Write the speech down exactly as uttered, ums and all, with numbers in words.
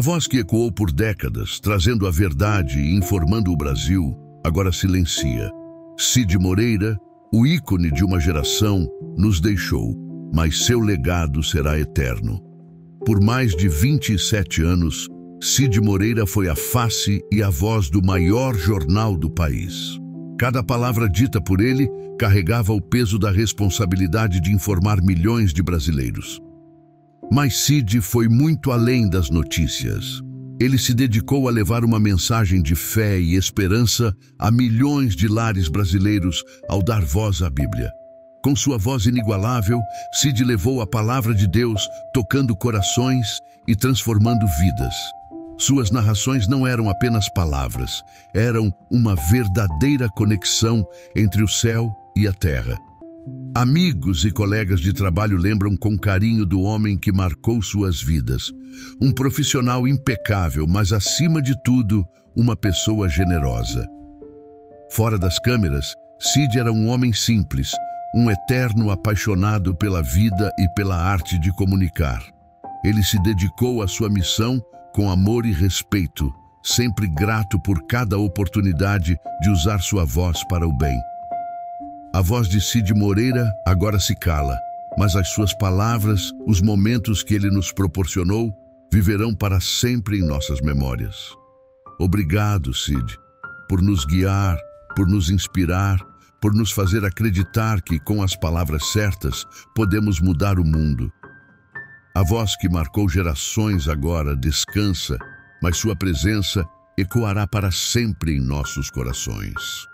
A voz que ecoou por décadas, trazendo a verdade e informando o Brasil, agora silencia. Cid Moreira, o ícone de uma geração, nos deixou, mas seu legado será eterno. Por mais de vinte e sete anos, Cid Moreira foi a face e a voz do maior jornal do país. Cada palavra dita por ele carregava o peso da responsabilidade de informar milhões de brasileiros. Mas Cid foi muito além das notícias. Ele se dedicou a levar uma mensagem de fé e esperança a milhões de lares brasileiros ao dar voz à Bíblia. Com sua voz inigualável, Cid levou a palavra de Deus, tocando corações e transformando vidas. Suas narrações não eram apenas palavras, eram uma verdadeira conexão entre o céu e a terra. Amigos e colegas de trabalho lembram com carinho do homem que marcou suas vidas. Um profissional impecável, mas acima de tudo, uma pessoa generosa. Fora das câmeras, Cid era um homem simples, um eterno apaixonado pela vida e pela arte de comunicar. Ele se dedicou à sua missão com amor e respeito, sempre grato por cada oportunidade de usar sua voz para o bem. A voz de Cid Moreira agora se cala, mas as suas palavras, os momentos que ele nos proporcionou, viverão para sempre em nossas memórias. Obrigado, Cid, por nos guiar, por nos inspirar, por nos fazer acreditar que, com as palavras certas, podemos mudar o mundo. A voz que marcou gerações agora descansa, mas sua presença ecoará para sempre em nossos corações.